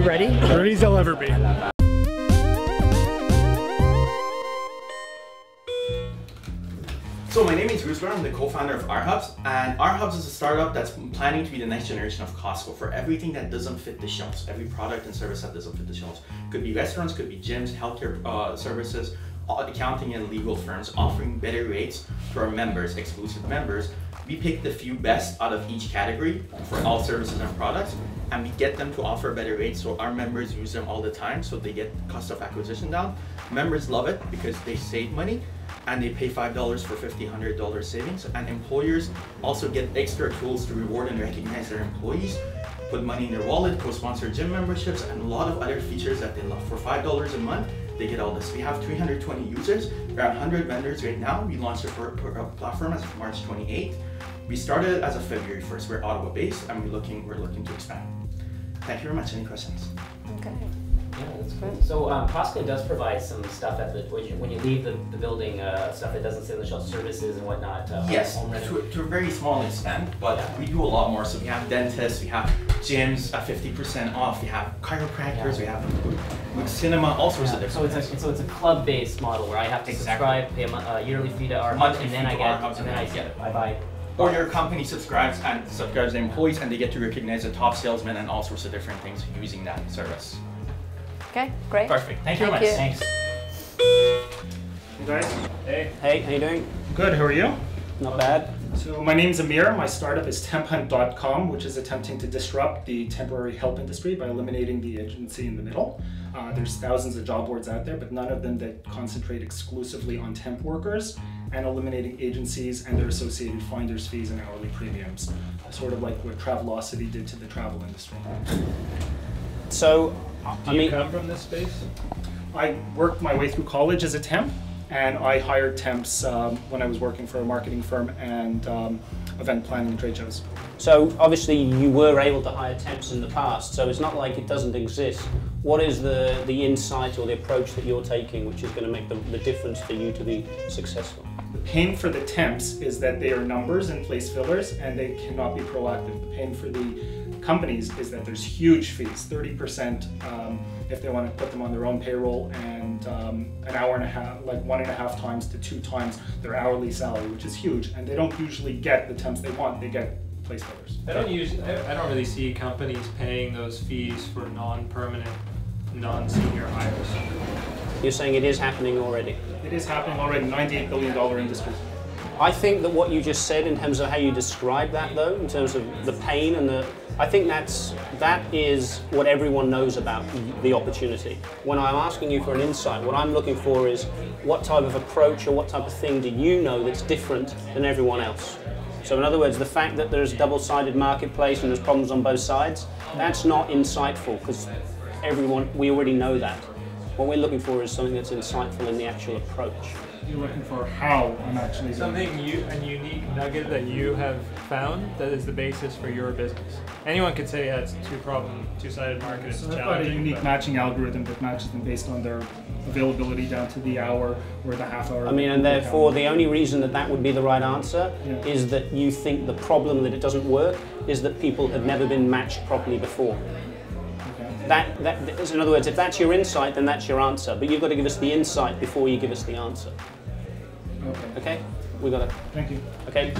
you ready? Ready as I'll ever be. So my name is Ruslan, I'm the co-founder of R-Hubs, and R-Hubs is a startup that's planning to be the next generation of Costco for everything that doesn't fit the shelves, every product and service that doesn't fit the shelves. Could be restaurants, could be gyms, healthcare services, accounting and legal firms, offering better rates to our members, exclusive members. We pick the few best out of each category for all services and products, and we get them to offer better rates, so our members use them all the time, so they get cost of acquisition down. Members love it because they save money, and they pay $5 for $50, $100 savings. And employers also get extra tools to reward and recognize their employees, put money in their wallet, co-sponsor gym memberships, and a lot of other features that they love. For $5 a month, they get all this. We have 320 users, around 100 vendors right now. We launched a platform as of March 28th. We started as of February 1st. We're Ottawa-based, and we're looking to expand. Thank you very much. Any questions? Okay. Yeah, that's cool. So Costco does provide some stuff at the when you leave the building, stuff that doesn't sit on the shelf, services and whatnot. Yes, to a very small extent, but yeah. We do a lot more. So we have dentists, we have gyms at 50% off, we have chiropractors, yeah. We have cinema, all sorts of different things. So it's a club-based model where I have to subscribe, pay a yearly fee to our monthly, and then I get I buy. Or your company subscribes their employees, and they get to recognize the top salesmen and all sorts of different things using that service. Okay, great. Perfect. Thank you very much. Thanks. Hey guys. Hey. Hey, how you doing? Good, how are you? Not bad. So my name's Amir. My startup is Temphunt.com, which is attempting to disrupt the temporary help industry by eliminating the agency in the middle. There's thousands of job boards out there, but none of them that concentrate exclusively on temp workers and eliminating agencies and their associated finder's fees and hourly premiums. Sort of like what Travelocity did to the travel industry. So, do you come from this space? I worked my way through college as a temp, and I hired temps when I was working for a marketing firm and event planning trade shows. So obviously you were able to hire temps in the past, so it's not like it doesn't exist. What is the insight or the approach that you're taking which is going to make the difference for you to be successful? The pain for the temps is that they are numbers and place fillers, and they cannot be proactive. The pain for the companies is that there's huge fees, 30% if they want to put them on their own payroll, and an hour and a half, like 1.5 times to 2 times their hourly salary, which is huge. And they don't usually get the temps they want; they get place fillers. I don't really see companies paying those fees for non-permanent, non-senior hires. You're saying it is happening already. It is happening already. $98 billion industry. I think that what you just said in terms of how you describe that, though, in terms of the pain and the, I think that is what everyone knows about the opportunity. When I'm asking you for an insight, what I'm looking for is what type of approach or what type of thing do you know that's different than everyone else? So in other words, the fact that there's a double-sided marketplace and there's problems on both sides, that's not insightful because we already know that. What we're looking for is something that's insightful in the actual approach. You're looking for how I'm actually something a unique nugget that you have found that is the basis for your business. Anyone could say, yeah, it's two-sided market, it's challenging. I've got a unique matching algorithm that matches them based on their availability down to the hour or the half hour. I mean, and therefore the only reason that would be the right answer is that you think the problem that it doesn't work is that people have never been matched properly before. That is, in other words, if that's your insight, then that's your answer. But you've got to give us the insight before you give us the answer. Okay? We got it. Thank you. Okay.